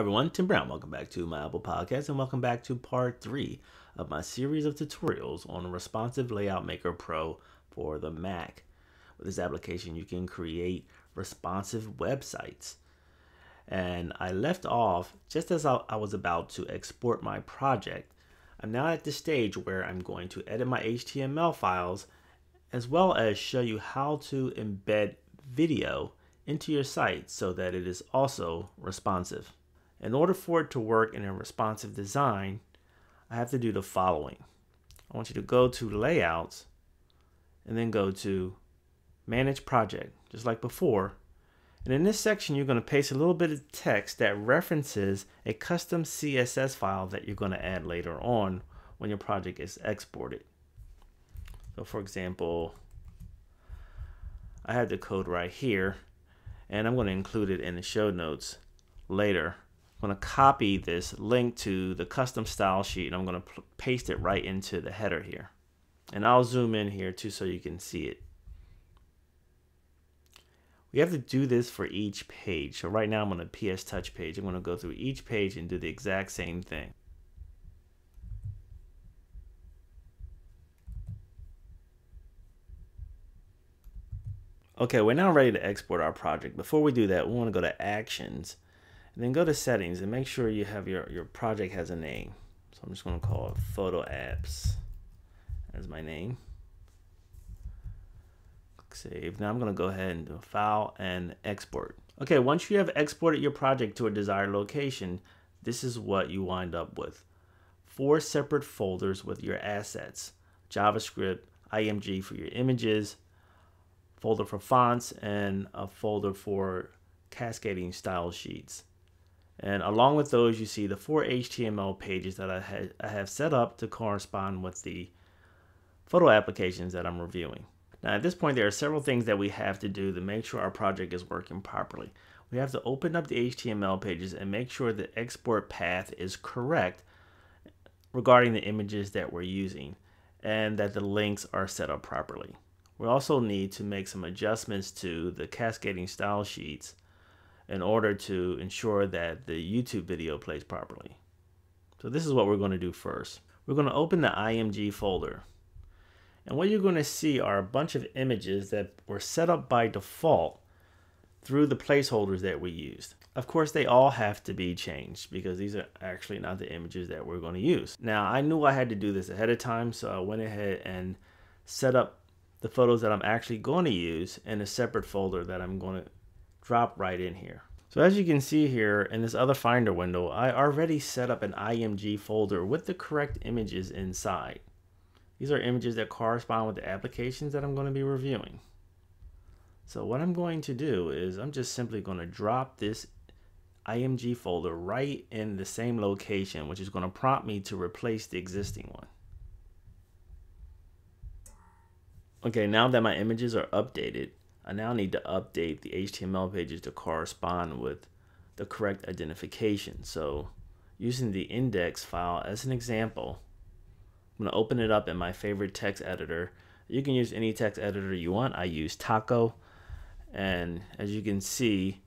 Everyone, Tim Brown. Welcome back to my Apple Podcast and welcome back to part 3 of my series of tutorials on Responsive Layout Maker Pro for the Mac. With this application, you can create responsive websites. And I left off just as I was about to export my project. I'm now at the stage where I'm going to edit my HTML files as well as show you how to embed video into your site so that it is also responsive. In order for it to work in a responsive design, I have to do the following. I want you to go to Layouts and then go to Manage Project, just like before. And in this section, you're going to paste a little bit of text that references a custom CSS file that you're going to add later on when your project is exported. So for example, I have the code right here, and I'm going to include it in the show notes later. I'm going to copy this link to the custom style sheet and I'm going to paste it right into the header here. And I'll zoom in here too so you can see it. We have to do this for each page. So right now I'm on a PS Touch page. I'm going to go through each page and do the exact same thing. Okay, we're now ready to export our project. Before we do that, we want to go to Actions. And then go to settings and make sure you have your project has a name. So I'm just going to call it Photo Apps as my name. Click Save. Now I'm going to go ahead and do File and Export. Okay, once you have exported your project to a desired location, this is what you wind up with. 4 separate folders with your assets. JavaScript, IMG for your images, folder for fonts, and a folder for cascading style sheets. And along with those, you see the 4 HTML pages that I have set up to correspond with the photo applications that I'm reviewing. Now at this point, there are several things that we have to do to make sure our project is working properly. We have to open up the HTML pages and make sure the export path is correct regarding the images that we're using and that the links are set up properly. We also need to make some adjustments to the cascading style sheets in order to ensure that the YouTube video plays properly. So this is what we're going to do first. We're going to open the IMG folder. And what you're going to see are a bunch of images that were set up by default through the placeholders that we used. Of course, they all have to be changed because these are actually not the images that we're going to use. Now, I knew I had to do this ahead of time, so I went ahead and set up the photos that I'm actually going to use in a separate folder that I'm going to drop right in here. So as you can see here in this other Finder window, I already set up an IMG folder with the correct images inside. These are images that correspond with the applications that I'm going to be reviewing. So what I'm going to do is I'm just simply going to drop this IMG folder right in the same location, which is going to prompt me to replace the existing one. Okay, now that my images are updated, I now need to update the HTML pages to correspond with the correct identification. So using the index file as an example, I'm going to open it up in my favorite text editor. You can use any text editor you want. I use Taco. And as you can see,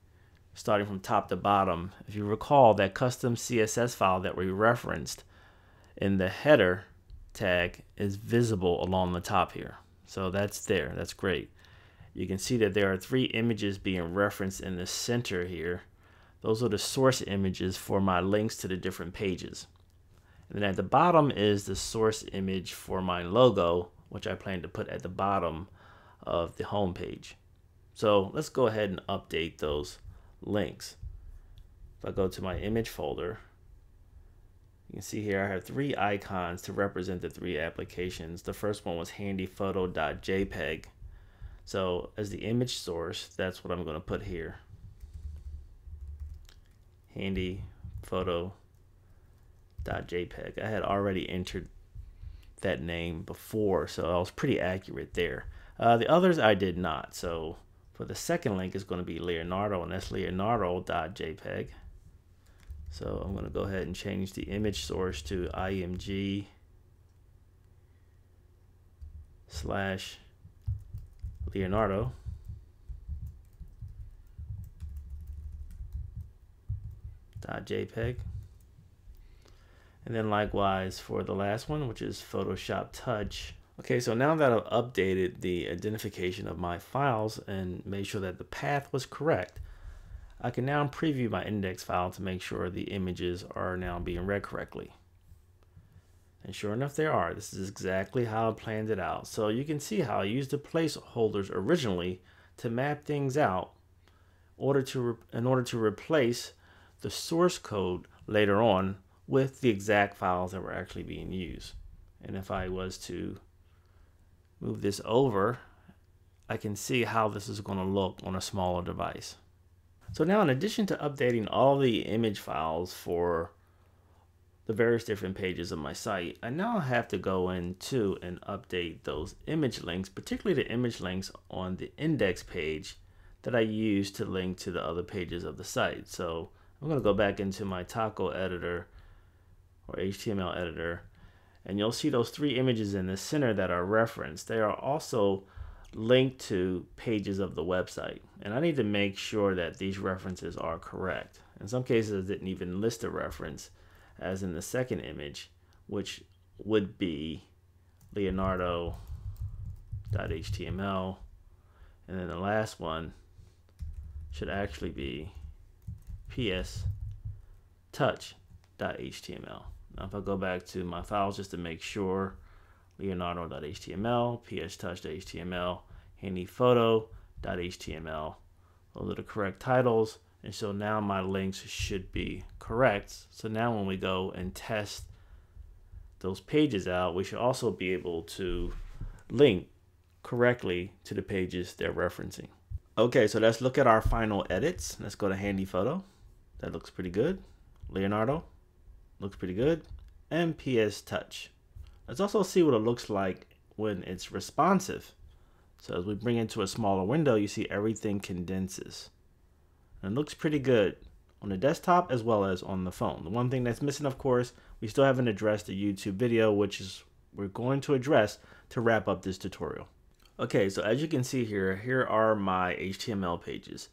starting from top to bottom, if you recall that custom CSS file that we referenced in the header tag is visible along the top here. So that's there. That's great. You can see that there are 3 images being referenced in the center here. Those are the source images for my links to the different pages. And then at the bottom is the source image for my logo, which I plan to put at the bottom of the home page. So let's go ahead and update those links. If I go to my image folder, you can see here I have 3 icons to represent the 3 applications. The first one was handyphoto.jpg. So as the image source, that's what I'm going to put here. handyphoto.jpg. I had already entered that name before, so I was pretty accurate there. The others I did not. So for the second link is going to be Leonardo, and that's leonardo.jpg. So I'm going to go ahead and change the image source to IMG/Leonardo. .jpg. And then likewise for the last one, which is Photoshop Touch. Okay, so now that I've updated the identification of my files and made sure that the path was correct, I can now preview my index file to make sure the images are now being read correctly. And sure enough, they are. This is exactly how I planned it out. So you can see how I used the placeholders originally to map things out in order to replace the source code later on with the exact files that were actually being used. And if I was to move this over, I can see how this is going to look on a smaller device. So now, in addition to updating all the image files for the various different pages of my site, I now have to go into and update those image links, particularly the image links on the index page that I use to link to the other pages of the site. So I'm going to go back into my Taco editor or HTML editor, and you'll see those three images in the center that are referenced. They are also linked to pages of the website, and I need to make sure that these references are correct. In some cases, I didn't even list a reference, as in the second image, which would be Leonardo.html, and then the last one should actually be ps.touch.html. Now if I go back to my files just to make sure, Leonardo.html, ps.touch.html, HandyPhoto.html, those are the correct titles. And so now my links should be correct. So now when we go and test those pages out, we should also be able to link correctly to the pages they're referencing. Okay, so let's look at our final edits. Let's go to HandyPhoto. That looks pretty good. Leonardo looks pretty good. And PS Touch. Let's also see what it looks like when it's responsive. So as we bring it to a smaller window, you see everything condenses. And it looks pretty good on the desktop as well as on the phone. The one thing that's missing, of course, we still haven't addressed the YouTube video, which is we're going to address to wrap up this tutorial. Okay, so as you can see here, here are my HTML pages.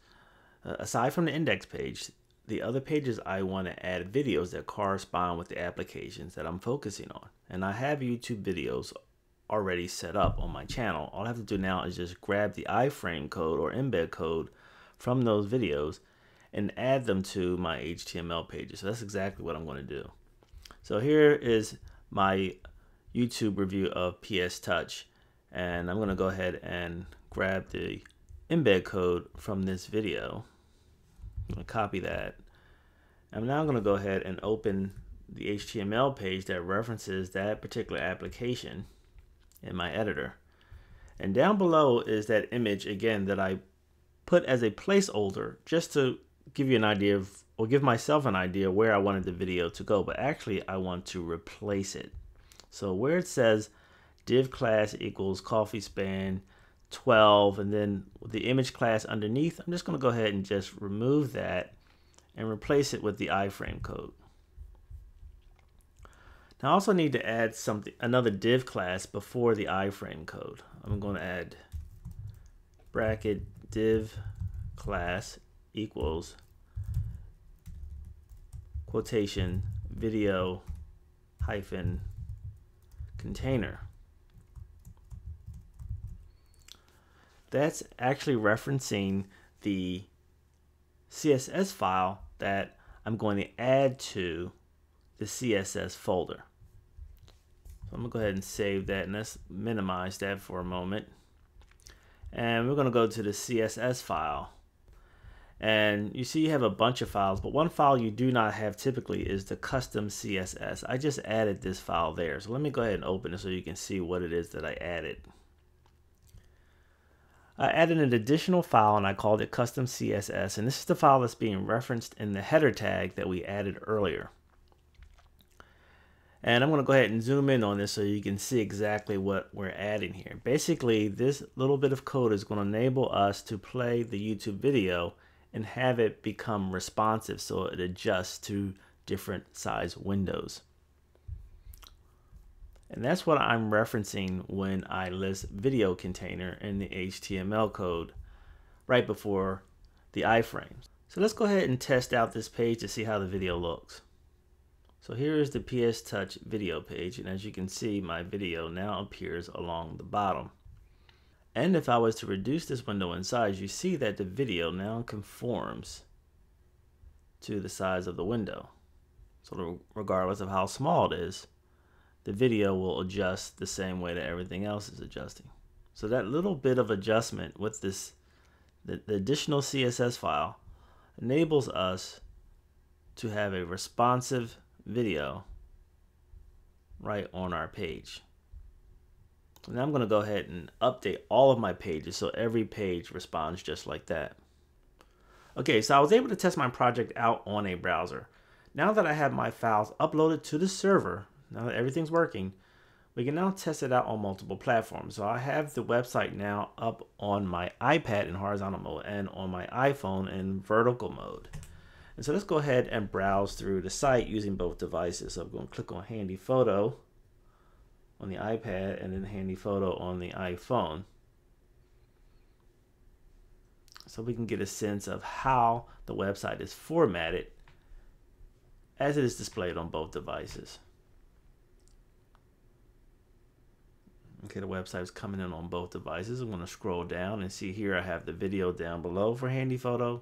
Aside from the index page, the other pages I want to add videos that correspond with the applications that I'm focusing on. And I have YouTube videos already set up on my channel. All I have to do now is just grab the iframe code or embed code from those videos and add them to my HTML pages. So that's exactly what I'm going to do. So here is my YouTube review of PS Touch, and I'm going to go ahead and grab the embed code from this video. I'm going to copy that. I'm now going to go ahead and open the HTML page that references that particular application in my editor. And down below is that image again that I put as a placeholder just to give you an idea of, or give myself an idea where I wanted the video to go, but actually I want to replace it. So where it says div class equals coffee span 12 and then the image class underneath, I'm just going to go ahead and just remove that and replace it with the iframe code. Now I also need to add something, another div class before the iframe code. I'm going to add bracket div class equals quotation video hyphen container. That's actually referencing the CSS file that I'm going to add to the CSS folder. So I'm going to go ahead and save that, and let's minimize that for a moment. And we're going to go to the CSS file, and you see you have a bunch of files, but one file you do not have typically is the custom CSS. I just added this file there, so let me go ahead and open it so you can see what it is that I added. I added an additional file and I called it custom CSS, and this is the file that's being referenced in the header tag that we added earlier. And I'm going to go ahead and zoom in on this so you can see exactly what we're adding here. Basically, this little bit of code is going to enable us to play the YouTube video and have it become responsive so it adjusts to different size windows. And that's what I'm referencing when I list video container in the HTML code right before the iframes. So let's go ahead and test out this page to see how the video looks. So here is the PS Touch video page, and as you can see, my video now appears along the bottom. And if I was to reduce this window in size, you see that the video now conforms to the size of the window. So regardless of how small it is, the video will adjust the same way that everything else is adjusting. So that little bit of adjustment with this, the additional CSS file, enables us to have a responsive video right on our page. And I'm going to go ahead and update all of my pages so every page responds just like that. Okay, so I was able to test my project out on a browser. Now that I have my files uploaded to the server, now that everything's working, we can now test it out on multiple platforms. So I have the website now up on my iPad in horizontal mode and on my iPhone in vertical mode. And so let's go ahead and browse through the site using both devices. So I'm going to click on HandyPhoto on the iPad and then HandyPhoto on the iPhone. So we can get a sense of how the website is formatted as it is displayed on both devices. Okay, the website is coming in on both devices. I'm going to scroll down and see here I have the video down below for HandyPhoto.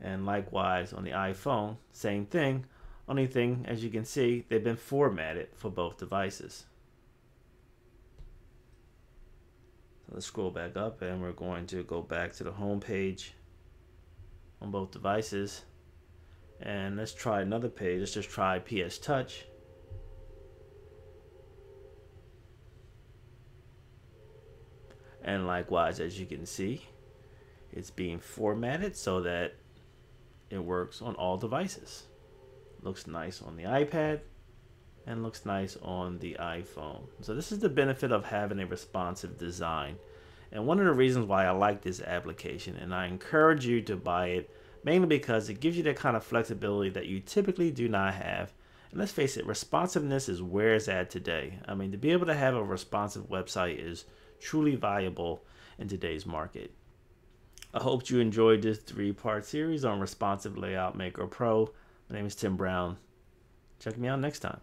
And likewise on the iPhone, same thing. Only thing, as you can see, they've been formatted for both devices. So let's scroll back up and we're going to go back to the home page on both devices. And let's try another page. Let's just try PS Touch. And likewise, as you can see, it's being formatted so that it works on all devices. Looks nice on the iPad and looks nice on the iPhone. So this is the benefit of having a responsive design. And one of the reasons why I like this application, and I encourage you to buy it, mainly because it gives you that kind of flexibility that you typically do not have. And let's face it, responsiveness is where it's at today. I mean, to be able to have a responsive website is truly valuable in today's market. I hope you enjoyed this three-part series on Responsive Layout Maker Pro. My name is Tim Brown. Check me out next time.